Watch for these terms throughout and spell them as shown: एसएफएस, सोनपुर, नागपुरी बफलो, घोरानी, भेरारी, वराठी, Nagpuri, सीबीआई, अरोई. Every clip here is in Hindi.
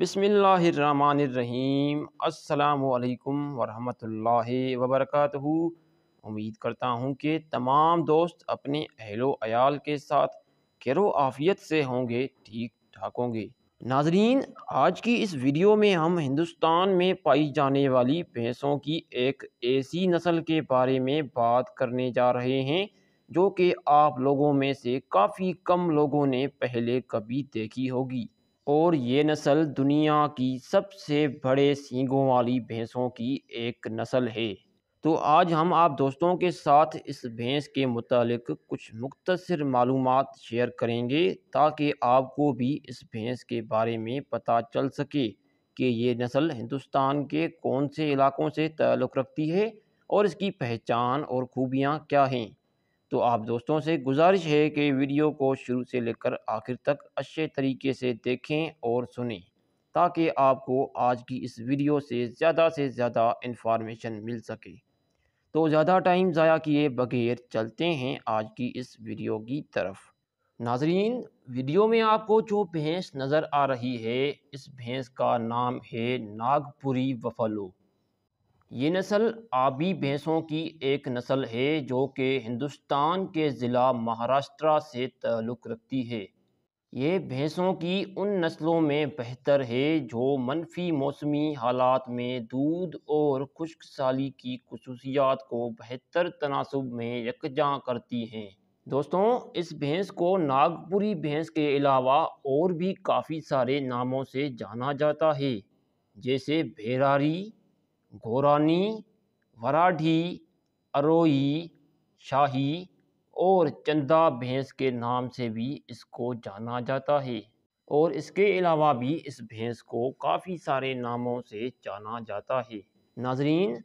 बिस्मिल्लाहिर्रहमानिर्रहीम। अस्सलामुअलैकुम वरहमतुल्लाहि वबरकातुहू। उम्मीद करता हूँ कि तमाम दोस्त अपने अहलो अयाल के साथ खैरो आफियत से होंगे, ठीक ठाक होंगे। नाजरीन, आज की इस वीडियो में हम हिंदुस्तान में पाई जाने वाली भैंसों की एक ऐसी नस्ल के बारे में बात करने जा रहे हैं जो कि आप लोगों में से काफ़ी कम लोगों ने पहले कभी देखी होगी। और ये नस्ल दुनिया की सबसे बड़े सींगों वाली भैंसों की एक नस्ल है। तो आज हम आप दोस्तों के साथ इस भैंस के मुतालिक कुछ मुख्तसर मालूमात शेयर करेंगे ताकि आपको भी इस भैंस के बारे में पता चल सके कि ये नस्ल हिंदुस्तान के कौन से इलाकों से ताल्लुक़ रखती है और इसकी पहचान और खूबियाँ क्या हैं। तो आप दोस्तों से गुजारिश है कि वीडियो को शुरू से लेकर आखिर तक अच्छे तरीके से देखें और सुनें ताकि आपको आज की इस वीडियो से ज़्यादा इन्फॉर्मेशन मिल सके। तो ज़्यादा टाइम ज़ाया किए बगैर चलते हैं आज की इस वीडियो की तरफ। नाजरीन, वीडियो में आपको जो भैंस नज़र आ रही है इस भैंस का नाम है नागपुरी बफलो। ये नस्ल आबी भैंसों की एक नस्ल है जो कि हिंदुस्तान के ज़िला महाराष्ट्र से ताल्लुक़ रखती है। ये भैंसों की उन नस्लों में बेहतर है जो मनफी मौसमी हालात में दूध और खुश्क साली की खसूसियात को बेहतर तनासब में यकजा करती हैं। दोस्तों, इस भैंस को नागपुरी भैंस के अलावा और भी काफ़ी सारे नामों से जाना जाता है, जैसे भेरारी, घोरानी, वराठी, अरोई, शाही और चंदा भैंस के नाम से भी इसको जाना जाता है। और इसके अलावा भी इस भैंस को काफ़ी सारे नामों से जाना जाता है। नाजरीन,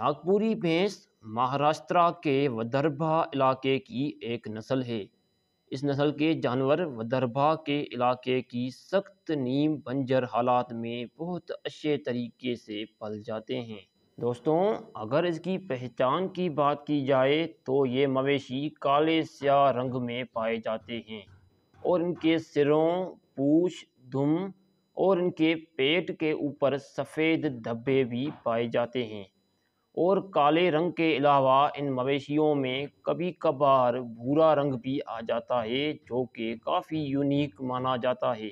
नागपुरी भैंस महाराष्ट्र के विदर्भा इलाके की एक नस्ल है। इस नस्ल के जानवर विदर्भा के इलाके की सख्त नीम बंजर हालात में बहुत अच्छे तरीके से पल जाते हैं। दोस्तों, अगर इसकी पहचान की बात की जाए तो ये मवेशी काले स्याह रंग में पाए जाते हैं और इनके सिरों, पूछ, दुम और इनके पेट के ऊपर सफ़ेद धब्बे भी पाए जाते हैं। और काले रंग के अलावा इन मवेशियों में कभी कभार भूरा रंग भी आ जाता है जो कि काफ़ी यूनिक माना जाता है।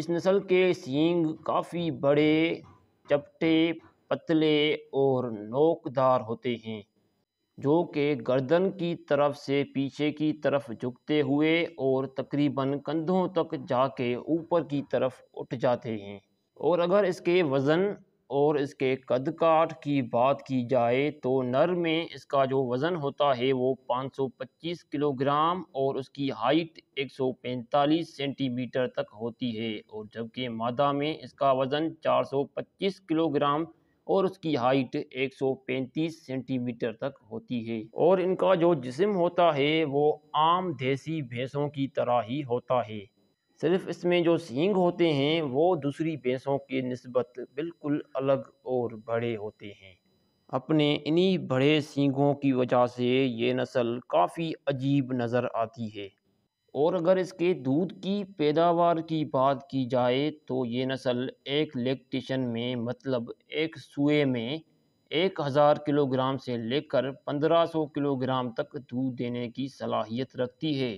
इस नस्ल के सींग काफ़ी बड़े, चपटे, पतले और नोकदार होते हैं जो कि गर्दन की तरफ से पीछे की तरफ झुकते हुए और तकरीबन कंधों तक जाके ऊपर की तरफ उठ जाते हैं। और अगर इसके वज़न और इसके कदकाठ की बात की जाए तो नर में इसका जो वज़न होता है वो 525 किलोग्राम और उसकी हाइट 145 सेंटीमीटर तक होती है, और जबकि मादा में इसका वज़न 425 किलोग्राम और उसकी हाइट 135 सेंटीमीटर तक होती है। और इनका जो जिस्म होता है वो आम देसी भैंसों की तरह ही होता है, सिर्फ इसमें जो सींग होते हैं वो दूसरी भैंसों की निस्बत बिल्कुल अलग और बड़े होते हैं। अपने इन्हीं बड़े सींगों की वजह से ये नस्ल काफ़ी अजीब नज़र आती है। और अगर इसके दूध की पैदावार की बात की जाए तो ये नस्ल एक लैक्टेशन में, मतलब एक सूए में 1000 किलोग्राम से लेकर 1500 किलोग्राम तक दूध देने की सलाहियत रखती है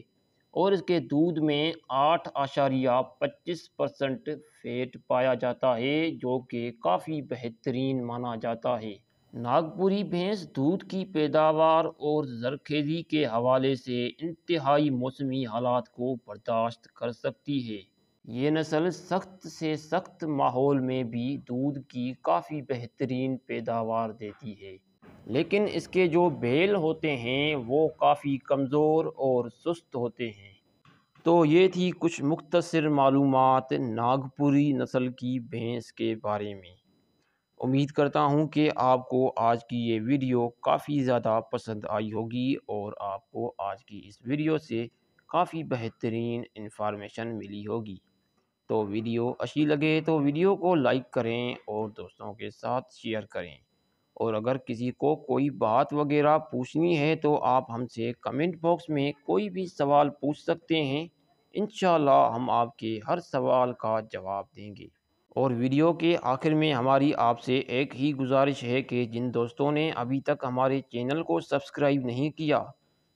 और इसके दूध में 8.25% फैट पाया जाता है जो कि काफ़ी बेहतरीन माना जाता है। नागपुरी भैंस दूध की पैदावार और जरखेज़ी के हवाले से इंतहाई मौसमी हालात को बर्दाश्त कर सकती है। ये नस्ल सख्त से सख्त माहौल में भी दूध की काफ़ी बेहतरीन पैदावार देती है, लेकिन इसके जो बैल होते हैं वो काफ़ी कमज़ोर और सुस्त होते हैं। तो ये थी कुछ मुख्तसर मालूमात नागपुरी नस्ल की भैंस के बारे में। उम्मीद करता हूँ कि आपको आज की ये वीडियो काफ़ी ज़्यादा पसंद आई होगी और आपको आज की इस वीडियो से काफ़ी बेहतरीन इंफॉर्मेशन मिली होगी। तो वीडियो अच्छी लगे तो वीडियो को लाइक करें और दोस्तों के साथ शेयर करें। और अगर किसी को कोई बात वगैरह पूछनी है तो आप हमसे कमेंट बॉक्स में कोई भी सवाल पूछ सकते हैं। इंशाल्लाह हम आपके हर सवाल का जवाब देंगे। और वीडियो के आखिर में हमारी आपसे एक ही गुजारिश है कि जिन दोस्तों ने अभी तक हमारे चैनल को सब्सक्राइब नहीं किया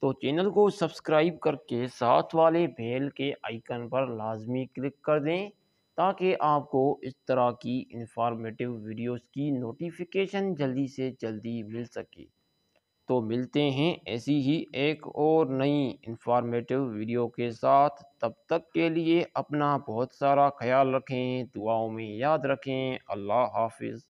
तो चैनल को सब्सक्राइब करके साथ वाले बेल के आइकन पर लाजमी क्लिक कर दें ताकि आपको इस तरह की इंफॉर्मेटिव वीडियोस की नोटिफिकेशन जल्दी से जल्दी मिल सके। तो मिलते हैं ऐसी ही एक और नई इंफॉर्मेटिव वीडियो के साथ। तब तक के लिए अपना बहुत सारा ख्याल रखें, दुआओं में याद रखें। अल्लाह हाफिज़।